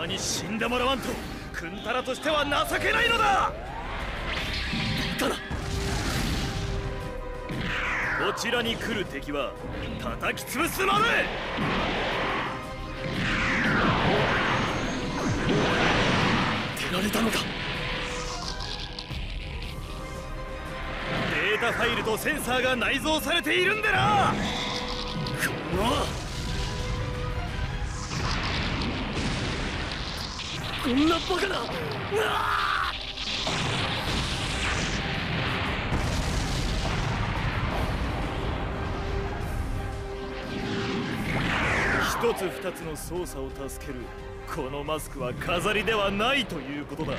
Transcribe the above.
様に死んでもらわんとくんたらとしては情けないのだ。ただこちらに来る敵は叩き潰すまで。手られたのか。データファイルとセンサーが内蔵されているんでな。このこんなバカな。うわ一つ二つの操作を助けるこのマスクは飾りではないということだ。